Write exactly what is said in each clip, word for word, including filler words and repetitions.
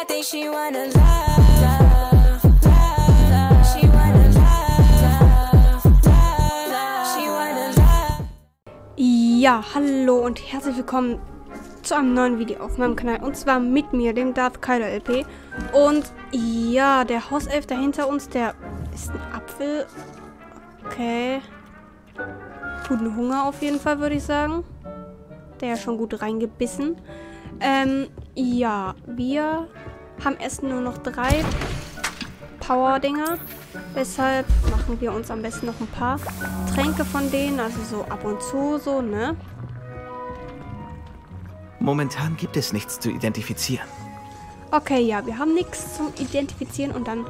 I think she wanna love, love, love. She wanna love, love, love. She wanna love. Ja, hallo und herzlich willkommen zu einem neuen Video auf meinem Kanal. Und zwar mit mir, dem DarthKyloLP. Und ja, der Hauself dahinter uns, der ist ein Apfel. Okay. Guten Hunger auf jeden Fall, würde ich sagen. Der ist schon gut reingebissen. Ähm, ja, wir haben erst nur noch drei Power-Dinger. Deshalb machen wir uns am besten noch ein paar Tränke von denen. Also so ab und zu, so, ne? Momentan gibt es nichts zu identifizieren. Okay, ja, wir haben nichts zum Identifizieren und dann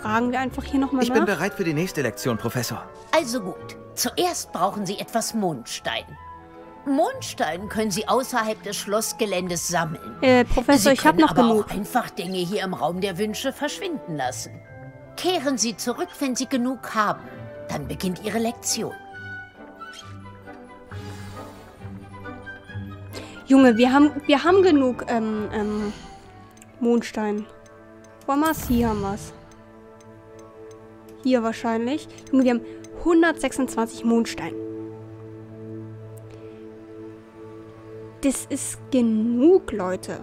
fragen wir einfach hier nochmal nach. Ich bin bereit für die nächste Lektion, Professor. Also gut, zuerst brauchen Sie etwas Mondstein. Mondstein können Sie außerhalb des Schlossgeländes sammeln. Äh, Professor, Sie ich habe noch aber genug. Auch einfach Dinge hier im Raum der Wünsche verschwinden lassen. Kehren Sie zurück, wenn Sie genug haben. Dann beginnt Ihre Lektion. Junge, wir haben, wir haben genug ähm, ähm, Mondstein. Wo haben wir es? Hier haben wir es. Hier wahrscheinlich. Junge, wir haben hundertsechsundzwanzig Mondstein. Das ist genug, Leute.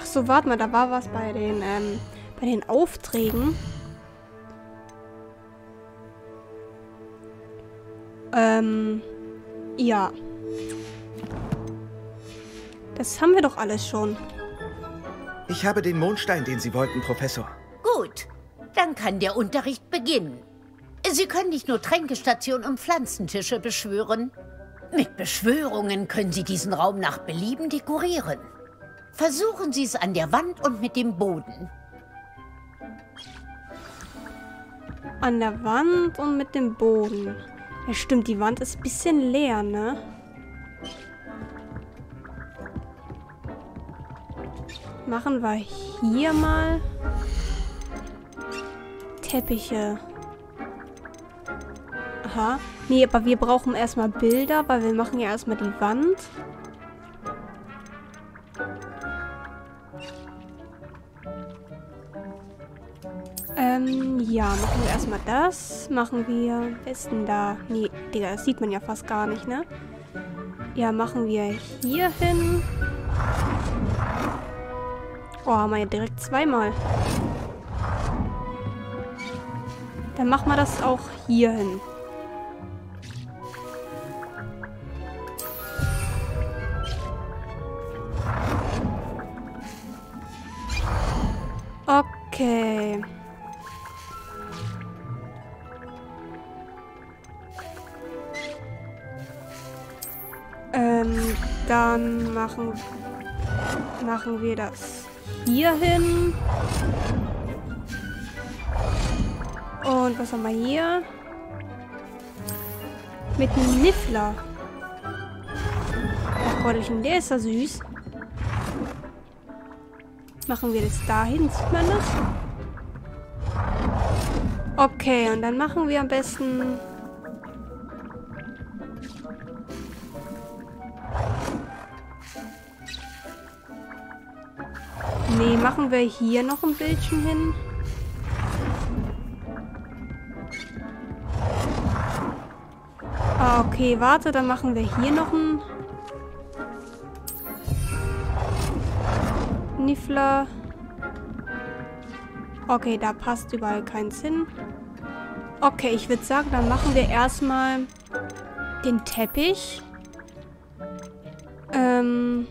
Ach so, warte mal, da war was bei den, ähm, bei den Aufträgen. Ähm, ja. Das haben wir doch alles schon. Ich habe den Mondstein, den Sie wollten, Professor. Gut, dann kann der Unterricht beginnen. Sie können nicht nur Tränkestationen und Pflanzentische beschwören. Mit Beschwörungen können Sie diesen Raum nach Belieben dekorieren. Versuchen Sie es an der Wand und mit dem Boden. An der Wand und mit dem Boden. Ja, stimmt, die Wand ist ein bisschen leer, ne? Machen wir hier mal Teppiche. Aha. Nee, aber wir brauchen erstmal Bilder, weil wir machen ja erstmal die Wand. Ähm, ja, machen wir erstmal das. Machen wir... Wer ist denn da? Nee, Digga, das sieht man ja fast gar nicht, ne? Ja, machen wir hier hin. Oh, haben wir ja direkt zweimal. Dann machen wir das auch hier hin. Okay. Ähm, dann machen, machen wir das hier hin. Und was haben wir hier? Mit einem Niffler. Ach Gottelchen, der ist ja süß. Machen wir das dahin, sieht man das? Okay, und dann machen wir am besten... Nee, machen wir hier noch ein Bildchen hin. Ah, okay, warte, dann machen wir hier noch ein... Niffler. Okay, da passt überall keins hin. Okay, ich würde sagen, dann machen wir erstmal den Teppich. Ähm.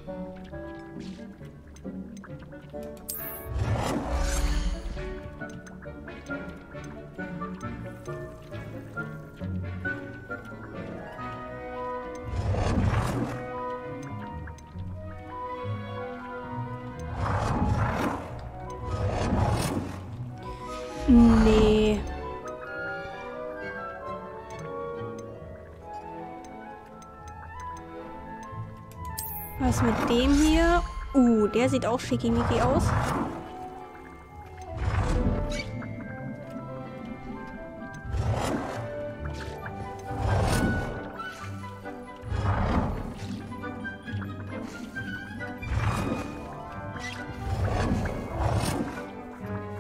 Nee. Was mit dem hier? Uh, der sieht auch schickimicki aus.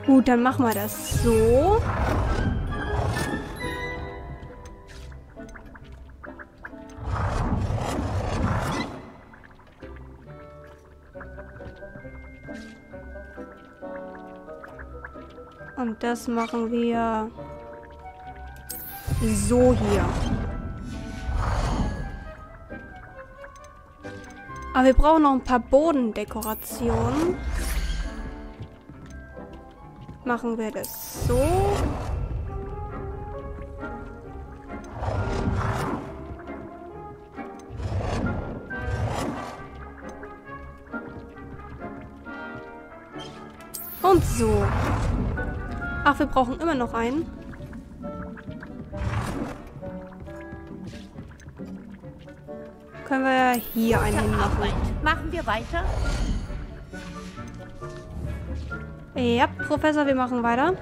Gut, dann machen wir das so. Und das machen wir so hier. Aber wir brauchen noch ein paar Bodendekorationen. Machen wir das so. Und so. Ach, wir brauchen immer noch einen. Können wir hier einen hinmachen. Machen wir weiter? Ja, Professor, wir machen weiter.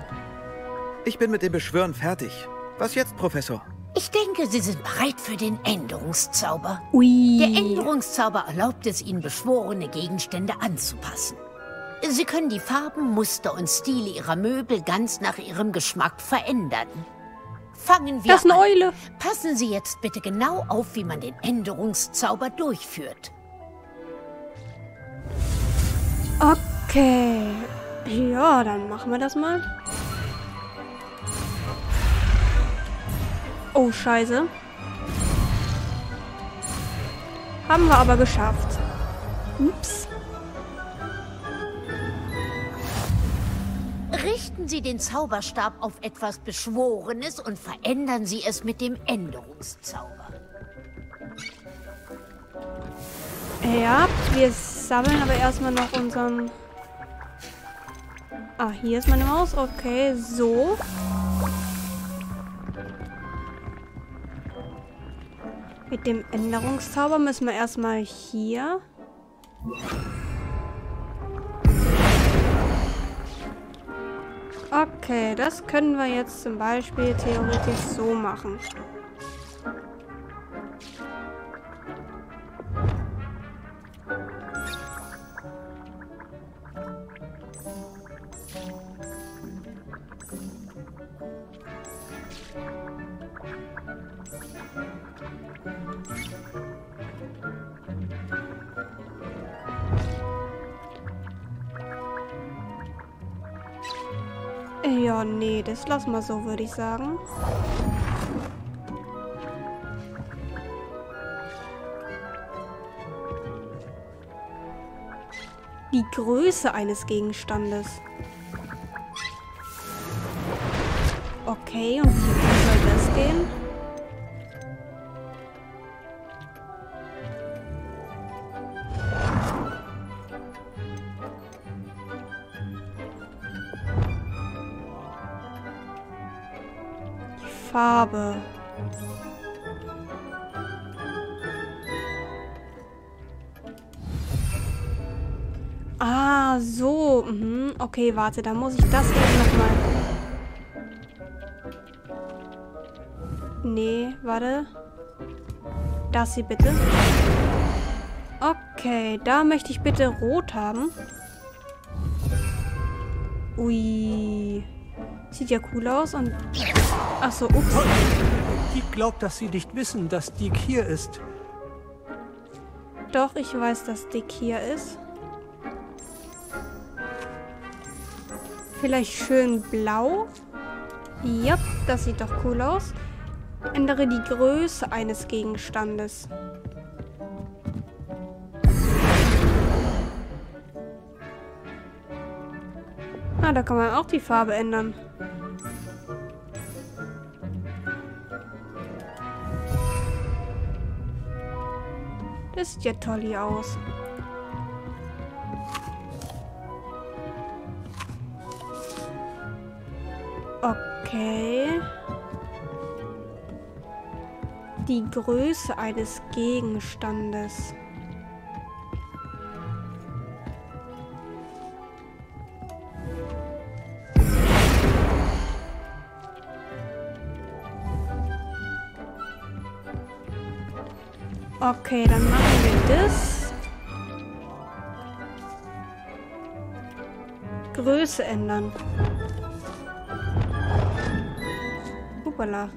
Ich bin mit dem Beschwören fertig. Was jetzt, Professor? Ich denke, Sie sind bereit für den Änderungszauber. Ui. Der Änderungszauber erlaubt es Ihnen, beschworene Gegenstände anzupassen. Sie können die Farben, Muster und Stile Ihrer Möbel ganz nach Ihrem Geschmack verändern. Fangen wir an. Das ist eine Eule. Passen Sie jetzt bitte genau auf, wie man den Änderungszauber durchführt. Okay. Ja, dann machen wir das mal. Oh, scheiße. Haben wir aber geschafft. Ups. Richten Sie den Zauberstab auf etwas Beschworenes und verändern Sie es mit dem Änderungszauber. Ja, wir sammeln aber erstmal noch unseren... Ah, hier ist meine Maus. Okay, so. Mit dem Änderungszauber müssen wir erstmal hier... Okay, das können wir jetzt zum Beispiel theoretisch so machen. Ja, nee, das lassen wir so, würde ich sagen. Die Größe eines Gegenstandes. Okay, und wie soll das gehen? Farbe. Ah, so. Mhm. Okay, warte, da muss ich das eben nochmal. Nee, warte. Das hier bitte. Okay, da möchte ich bitte rot haben. Ui. Sieht ja cool aus und... Achso, ups. Die glaubt, dass sie nicht wissen, dass Dick hier ist. Doch, ich weiß, dass Dick hier ist. Vielleicht schön blau. Jupp, das sieht doch cool aus. Ändere die Größe eines Gegenstandes. Ah, da kann man auch die Farbe ändern. Das sieht ja toll hier aus. Okay. Die Größe eines Gegenstandes. Okay, dann machen wir das. Größe ändern. Hoppala.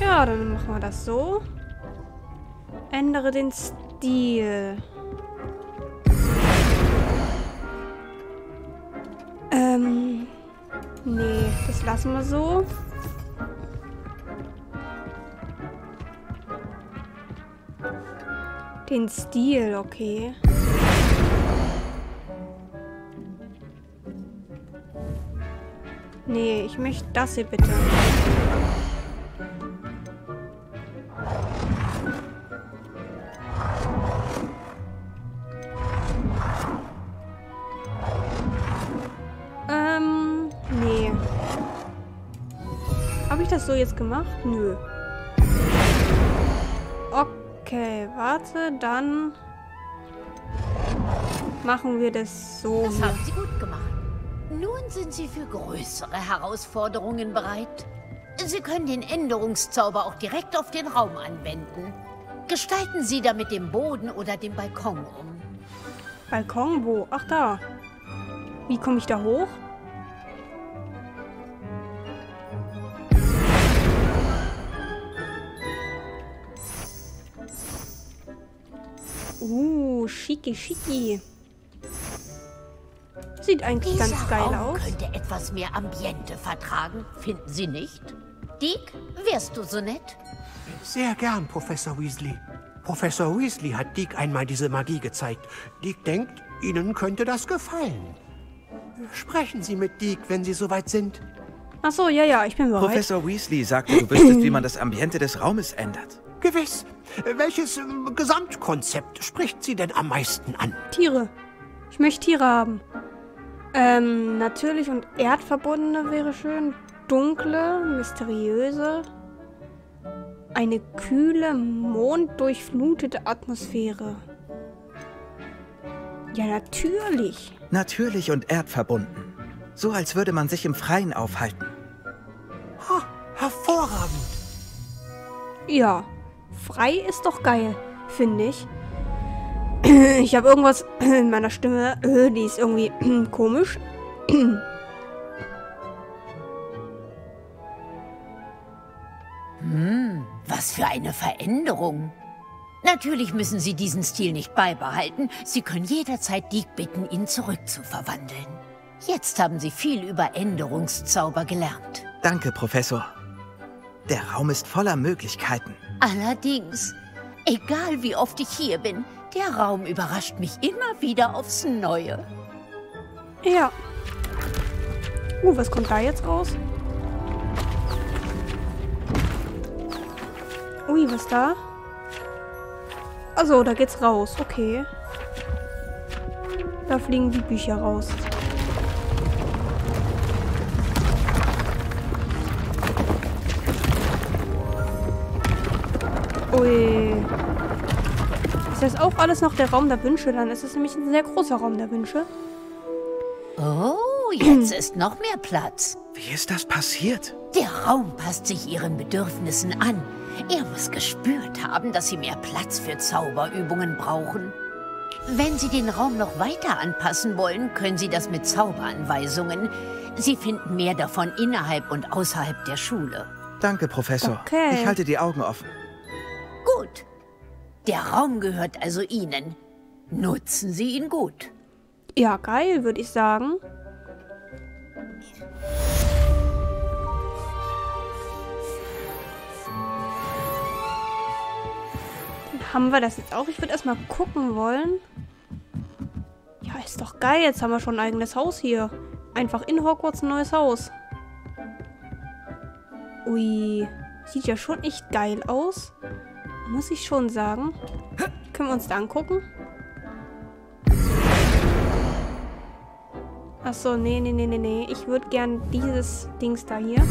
Ja, dann machen wir das so. Ändere den Stil. Ähm. Nee, das lassen wir so. Den Stil, okay. Nee, ich möchte das hier bitte. So jetzt gemacht? Nö. Okay, warte, dann machen wir das so. Das haben Sie gut gemacht. Nun sind Sie für größere Herausforderungen bereit. Sie können den Änderungszauber auch direkt auf den Raum anwenden. Gestalten Sie damit den Boden oder den Balkon um. Balkon wo? Ach da. Wie komme ich da hoch? Uh, schicki, schicki. Sieht eigentlich Dieser ganz geil Raum aus. Könnte etwas mehr Ambiente vertragen, finden Sie nicht? Dick, wärst du so nett? Sehr gern, Professor Weasley. Professor Weasley hat Dick einmal diese Magie gezeigt. Dick denkt, Ihnen könnte das gefallen. Sprechen Sie mit Dick, wenn Sie soweit sind. Ach so, ja, ja, ich bin bereit. Professor Weasley sagte, du wüsstest, wie man das Ambiente des Raumes ändert. Gewiss. Welches Gesamtkonzept spricht Sie denn am meisten an? Tiere. Ich möchte Tiere haben. Ähm, natürlich und erdverbundene wäre schön. Dunkle, mysteriöse. Eine kühle, monddurchflutete Atmosphäre. Ja, natürlich. Natürlich und erdverbunden. So, als würde man sich im Freien aufhalten. Ha, hervorragend. Ja. Frei ist doch geil, finde ich. Ich habe irgendwas in meiner Stimme, die ist irgendwie komisch. Hm, was für eine Veränderung. Natürlich müssen Sie diesen Stil nicht beibehalten. Sie können jederzeit Dick bitten, ihn zurückzuverwandeln. Jetzt haben Sie viel über Änderungszauber gelernt. Danke, Professor. Der Raum ist voller Möglichkeiten. Allerdings, egal wie oft ich hier bin, der Raum überrascht mich immer wieder aufs Neue. Ja. Uh, was kommt da jetzt raus? Ui, was da? Also, da geht's raus, okay. Da fliegen die Bücher raus. Ui. Ist das auch alles noch der Raum der Wünsche? Dann ist es nämlich ein sehr großer Raum der Wünsche. Oh, jetzt ist noch mehr Platz. Wie ist das passiert? Der Raum passt sich Ihren Bedürfnissen an. Er muss gespürt haben, dass Sie mehr Platz für Zauberübungen brauchen. Wenn Sie den Raum noch weiter anpassen wollen, können Sie das mit Zauberanweisungen. Sie finden mehr davon innerhalb und außerhalb der Schule. Danke, Professor. Okay. Ich halte die Augen offen. Gut. Der Raum gehört also Ihnen. Nutzen Sie ihn gut. Ja, geil, würde ich sagen. Dann haben wir das jetzt auch. Ich würde erstmal gucken wollen. Ja, ist doch geil. Jetzt haben wir schon ein eigenes Haus hier. Einfach in Hogwarts ein neues Haus. Ui. Sieht ja schon echt geil aus. Muss ich schon sagen. Können wir uns da angucken? Achso, nee, nee, nee, nee, nee. Ich würde gern dieses Dings da hier.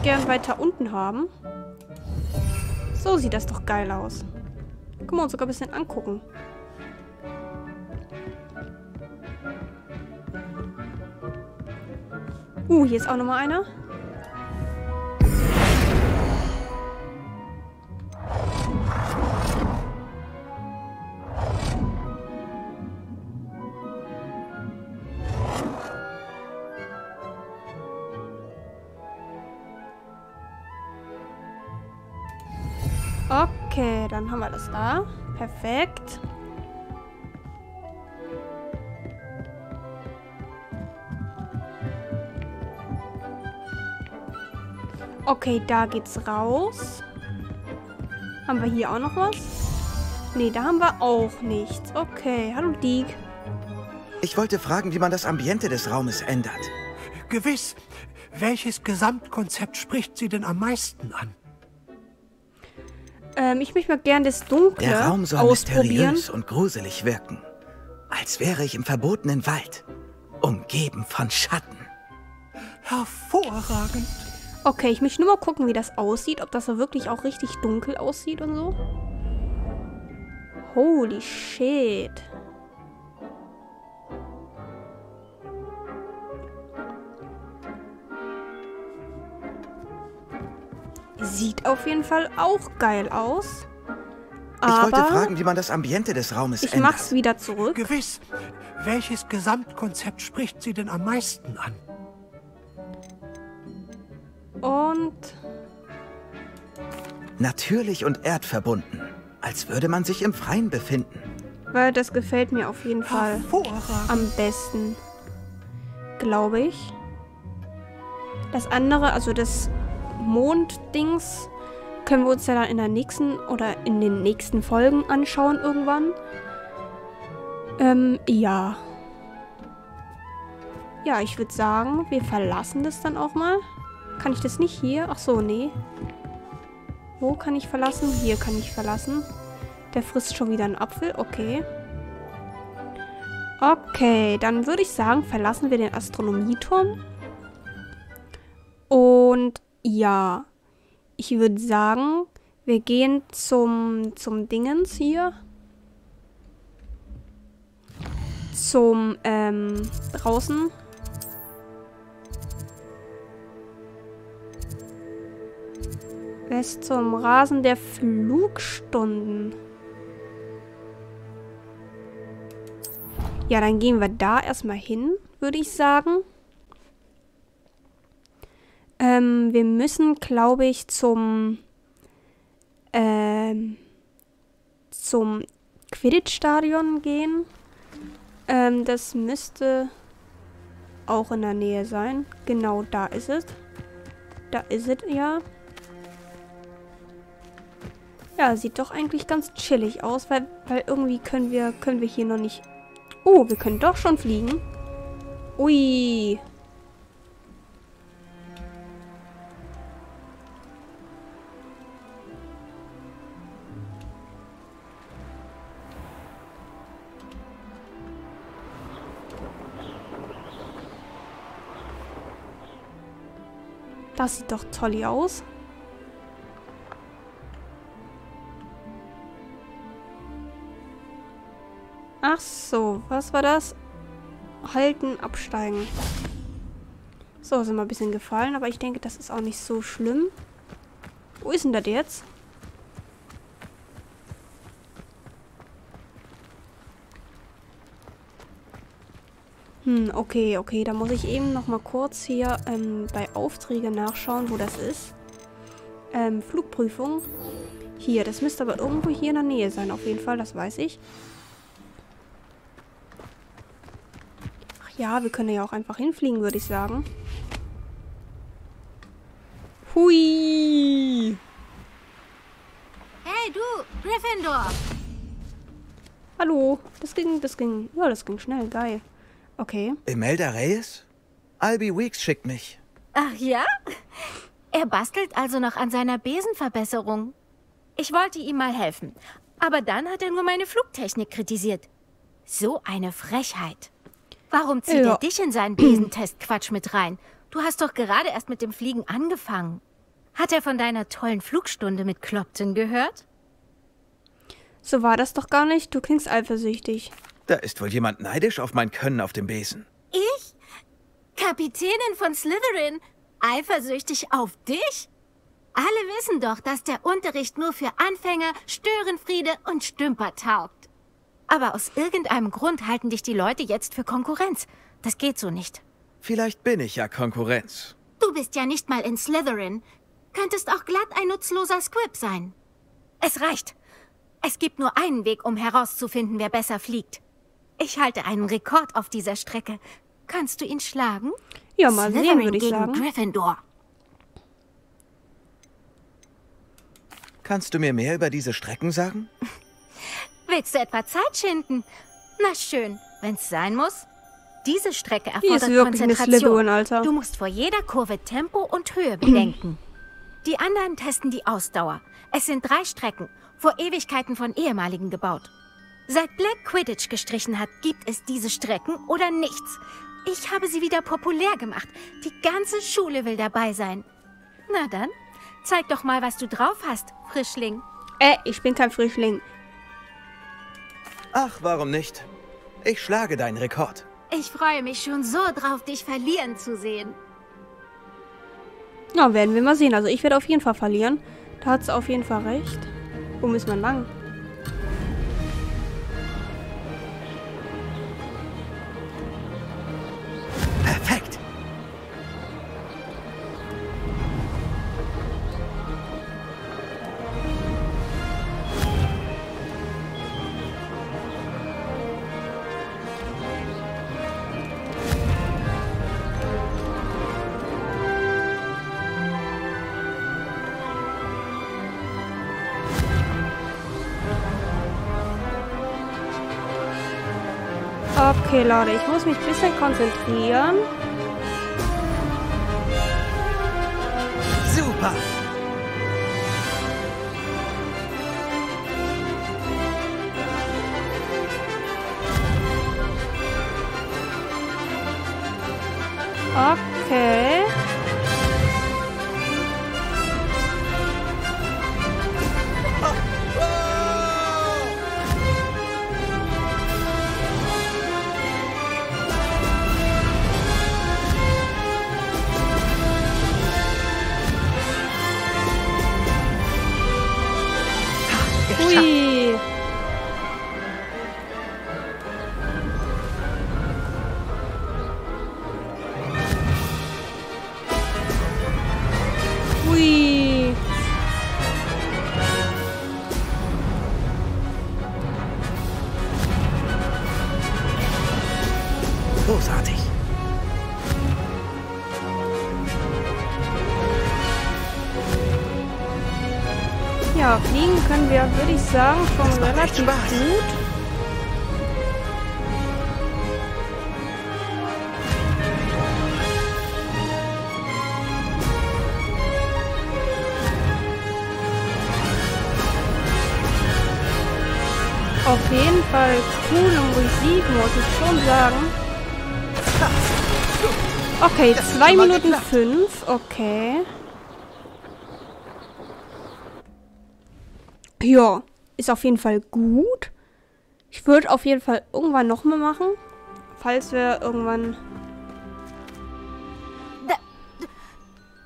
es gern weiter unten haben. So sieht das doch geil aus. Können wir uns sogar ein bisschen angucken. Uh, hier ist auch nochmal einer. Okay, dann haben wir das da. Perfekt. Okay, da geht's raus. Haben wir hier auch noch was? Nee, da haben wir auch nichts. Okay, hallo Deke. Ich wollte fragen, wie man das Ambiente des Raumes ändert. Gewiss. Welches Gesamtkonzept spricht Sie denn am meisten an? Ähm, ich möchte mal gern das Dunkle ausprobieren. Der Raum soll mysteriös und gruselig wirken. Als wäre ich im verbotenen Wald, umgeben von Schatten. Hervorragend. Okay, ich möchte nur mal gucken, wie das aussieht. Ob das so wirklich auch richtig dunkel aussieht und so. Holy shit. Sieht auf jeden Fall auch geil aus. Aber ich wollte fragen, wie man das Ambiente des Raumes ändert. Ich mach's wieder zurück. Gewiss. Welches Gesamtkonzept spricht Sie denn am meisten an? Und natürlich und erdverbunden. Als würde man sich im Freien befinden. Weil das gefällt mir auf jeden Fall am besten. Glaube ich. Das andere, also das Monddings, können wir uns ja dann in der nächsten oder in den nächsten Folgen anschauen irgendwann. Ähm, ja. Ja, ich würde sagen, wir verlassen das dann auch mal. Kann ich das nicht hier? Ach so, nee. Wo kann ich verlassen? Hier kann ich verlassen. Der frisst schon wieder einen Apfel. Okay. Okay, dann würde ich sagen, verlassen wir den Astronomieturm. Und ja, ich würde sagen, wir gehen zum, zum Dingens hier. Zum, ähm, draußen. West zum Rasen der Flugstunden. Ja, dann gehen wir da erstmal hin, würde ich sagen. Ähm, wir müssen, glaube ich, zum, ähm, zum Quidditch-Stadion gehen. Ähm, das müsste auch in der Nähe sein. Genau, da ist es. Da ist es, ja. Ja, sieht doch eigentlich ganz chillig aus, weil, weil irgendwie können wir, können wir hier noch nicht... Oh, wir können doch schon fliegen. Ui. Das sieht doch toll aus. Ach so, was war das? Halten, absteigen. So, sind wir ein bisschen gefallen, aber ich denke, das ist auch nicht so schlimm. Wo ist denn das jetzt? Hm, okay, okay. Da muss ich eben noch mal kurz hier ähm, bei Aufträge nachschauen, wo das ist. Ähm, Flugprüfung. Hier, das müsste aber irgendwo hier in der Nähe sein, auf jeden Fall, das weiß ich. Ach ja, wir können ja auch einfach hinfliegen, würde ich sagen. Hui! Hey, du, Gryffindor! Hallo, das ging, das ging, ja, das ging schnell, geil. Okay. Imelda Reyes? Albie Weekes schickt mich. Ach ja? Er bastelt also noch an seiner Besenverbesserung. Ich wollte ihm mal helfen, aber dann hat er nur meine Flugtechnik kritisiert. So eine Frechheit. Warum zieht ja. er dich in seinen Besentest-Quatsch mit rein? Du hast doch gerade erst mit dem Fliegen angefangen. Hat er von deiner tollen Flugstunde mit Clopton gehört? So war das doch gar nicht. Du klingst eifersüchtig. Da ist wohl jemand neidisch auf mein Können auf dem Besen. Ich? Kapitänin von Slytherin? Eifersüchtig auf dich? Alle wissen doch, dass der Unterricht nur für Anfänger, Störenfriede und Stümper taugt. Aber aus irgendeinem Grund halten dich die Leute jetzt für Konkurrenz. Das geht so nicht. Vielleicht bin ich ja Konkurrenz. Du bist ja nicht mal in Slytherin. Könntest auch glatt ein nutzloser Squib sein. Es reicht. Es gibt nur einen Weg, um herauszufinden, wer besser fliegt. Ich halte einen Rekord auf dieser Strecke. Kannst du ihn schlagen? Ja, mal sehen, würde ich sagen. Slytherin gegen Gryffindor. Kannst du mir mehr über diese Strecken sagen? Willst du etwa Zeit schinden? Na schön, wenn's sein muss. Diese Strecke erfordert Konzentration. Alter. Du musst vor jeder Kurve Tempo und Höhe bedenken. Die anderen testen die Ausdauer. Es sind drei Strecken, vor Ewigkeiten von Ehemaligen gebaut. Seit Black Quidditch gestrichen hat, gibt es diese Strecken oder nichts. Ich habe sie wieder populär gemacht. Die ganze Schule will dabei sein. Na dann, zeig doch mal, was du drauf hast, Frischling. Äh, ich bin kein Frischling. Ach, warum nicht? Ich schlage deinen Rekord. Ich freue mich schon so drauf, dich verlieren zu sehen. Na, werden wir mal sehen. Also ich werde auf jeden Fall verlieren. Da hat es auf jeden Fall recht. Wo müssen wir lang? Perfekt! Okay, Leute, ich muss mich ein bisschen konzentrieren. Super! Okay. Großartig. Ja, fliegen können wir, würde ich sagen, schon relativ gut. Auf jeden Fall cool und ruhig, muss ich schon sagen. Okay, zwei Minuten fünf, okay. Ja, ist auf jeden Fall gut. Ich würde auf jeden Fall irgendwann nochmal machen, falls wir irgendwann... Da,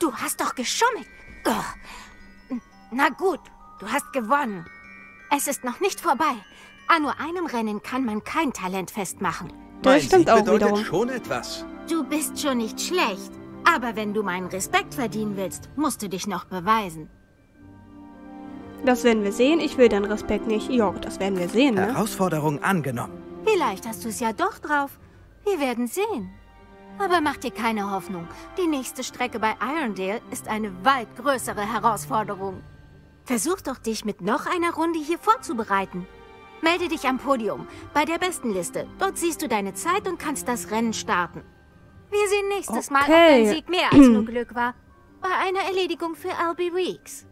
du hast doch geschummelt. Ugh. Na gut, du hast gewonnen. Es ist noch nicht vorbei. An nur einem Rennen kann man kein Talent festmachen. Das stimmt auch wiederum. Schon etwas. Du bist schon nicht schlecht, aber wenn du meinen Respekt verdienen willst, musst du dich noch beweisen. Das werden wir sehen. Ich will deinen Respekt nicht. Ja, das werden wir sehen. Ne? Herausforderung angenommen. Vielleicht hast du es ja doch drauf. Wir werden sehen. Aber mach dir keine Hoffnung. Die nächste Strecke bei Irondale ist eine weit größere Herausforderung. Versuch doch, dich mit noch einer Runde hier vorzubereiten. Melde dich am Podium, bei der Bestenliste. Dort siehst du deine Zeit und kannst das Rennen starten. Wir sehen nächstes okay. Mal, ob dein Sieg mehr als nur Glück war. Bei einer Erledigung für Albie Weekes.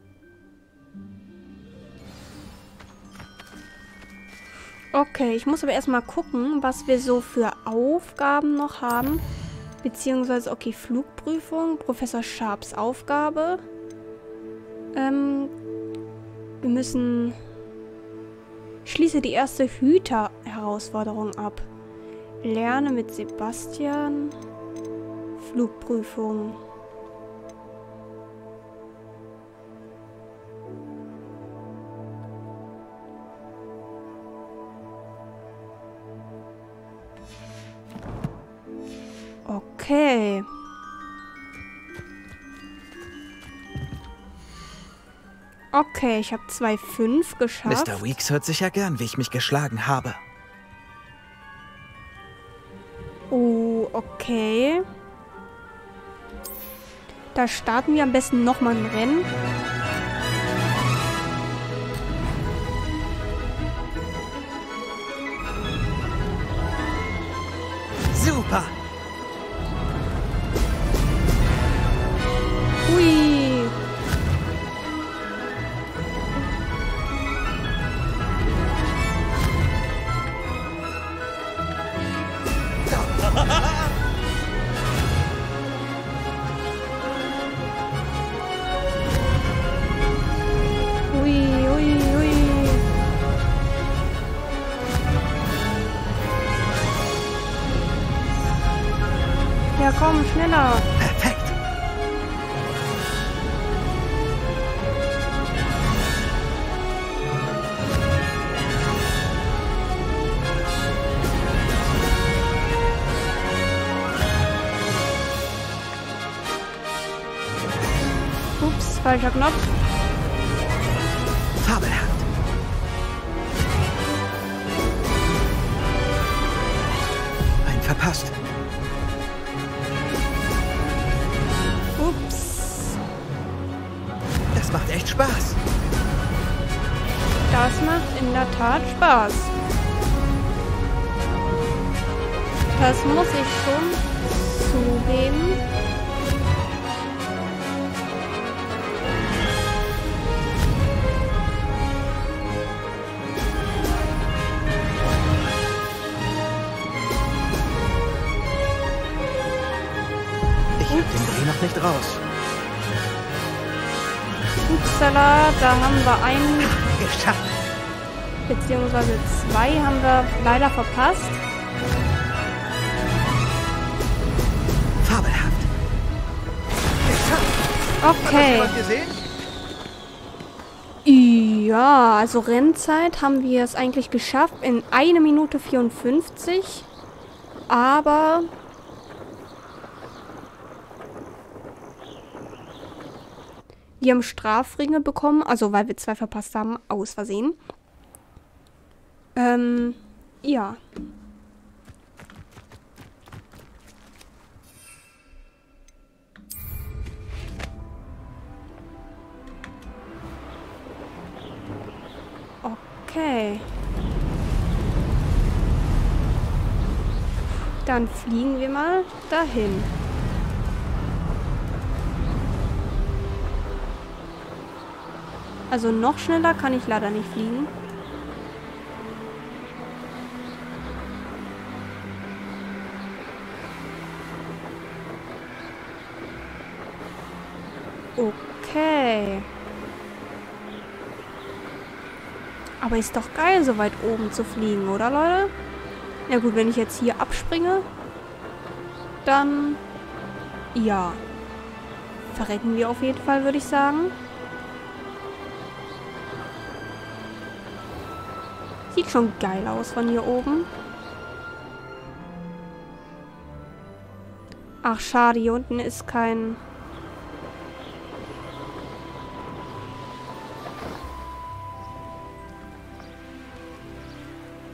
Okay, ich muss aber erstmal gucken, was wir so für Aufgaben noch haben. Beziehungsweise, okay, Flugprüfung, Professor Sharps Aufgabe. Ähm, wir müssen... Schließe die erste Hüter-Herausforderung ab. Lerne mit Sebastian. Flugprüfung. Okay. Okay, ich habe zwei Komma fünf geschafft. Mister Weekes hört sich ja gern, wie ich mich geschlagen habe. Oh, okay. Da starten wir am besten nochmal ein Rennen. Super! Hui! Komm, schneller! Perfekt! Ups, falscher Knopf. Fabelhaft! Ein verpasst. Macht echt Spaß. Das macht in der Tat Spaß. Das muss ich schon zugeben. Ich bin hier noch nicht raus. Salat, da haben wir einen geschafft. Beziehungsweise zwei haben wir leider verpasst. Fabelhaft. Geschafft. Okay. Hat das jemand gesehen? Ja, also Rennzeit haben wir es eigentlich geschafft in eine Minute vierundfünfzig. Aber... wir haben Strafringe bekommen, also weil wir zwei verpasst haben, aus Versehen. Ähm, ja. Okay. Dann fliegen wir mal dahin. Also noch schneller kann ich leider nicht fliegen. Okay. Aber ist doch geil, so weit oben zu fliegen, oder Leute? Na gut, wenn ich jetzt hier abspringe, dann ja. Verrecken wir auf jeden Fall, würde ich sagen. Sieht schon geil aus von hier oben. Ach, schade, hier unten ist kein...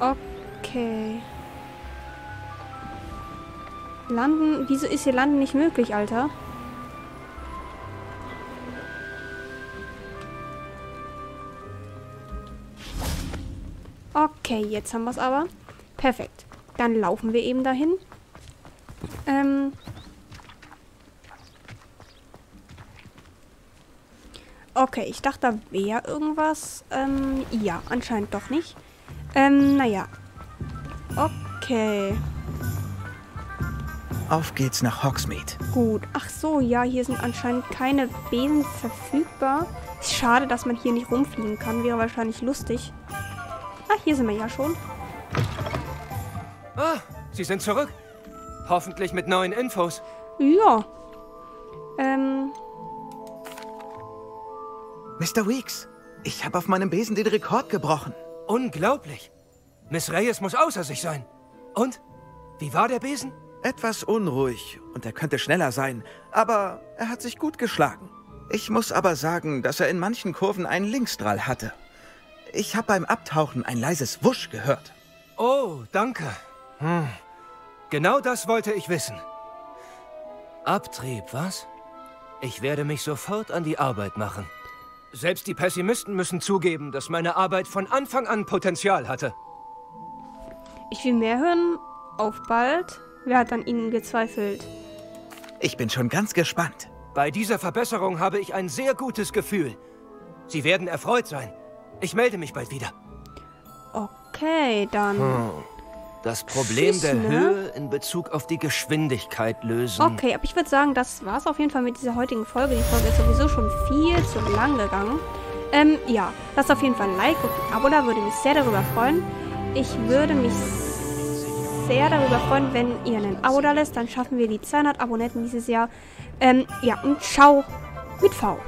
Okay. Landen... Wieso ist hier Landen nicht möglich, Alter? Okay, jetzt haben wir es aber. Perfekt. Dann laufen wir eben dahin. Ähm. Okay, ich dachte, da wäre irgendwas. Ähm, ja, anscheinend doch nicht. Ähm, naja. Okay. Auf geht's nach Hogsmeade. Gut. Ach so, ja, hier sind anscheinend keine Besen verfügbar. Ist schade, dass man hier nicht rumfliegen kann. Wäre wahrscheinlich lustig. Ah, hier sind wir ja schon. Ah, Sie sind zurück. Hoffentlich mit neuen Infos. Ja. Ähm. Mister Weekes, ich habe auf meinem Besen den Rekord gebrochen. Unglaublich. Miss Reyes muss außer sich sein. Und? Wie war der Besen? Etwas unruhig und er könnte schneller sein, aber er hat sich gut geschlagen. Ich muss aber sagen, dass er in manchen Kurven einen Linksdrall hatte. Ich habe beim Abtauchen ein leises Wusch gehört. Oh, danke. Hm. Genau das wollte ich wissen. Abtrieb, was? Ich werde mich sofort an die Arbeit machen. Selbst die Pessimisten müssen zugeben, dass meine Arbeit von Anfang an Potenzial hatte. Ich will mehr hören. Auf bald. Wer hat an Ihnen gezweifelt? Ich bin schon ganz gespannt. Bei dieser Verbesserung habe ich ein sehr gutes Gefühl. Sie werden erfreut sein. Ich melde mich bald wieder. Okay, dann... Hm. Das Problem Schieß, der ne? Höhe in Bezug auf die Geschwindigkeit lösen. Okay, aber ich würde sagen, das war's auf jeden Fall mit dieser heutigen Folge. Die Folge ist sowieso schon viel zu lang gegangen. Ähm, ja. Lasst auf jeden Fall ein Like und ein Abo da. Würde mich sehr darüber freuen. Ich würde mich sehr darüber freuen, wenn ihr einen Abo da lässt. Dann schaffen wir die zweihundert Abonnenten dieses Jahr. Ähm, ja, und ciao mit V.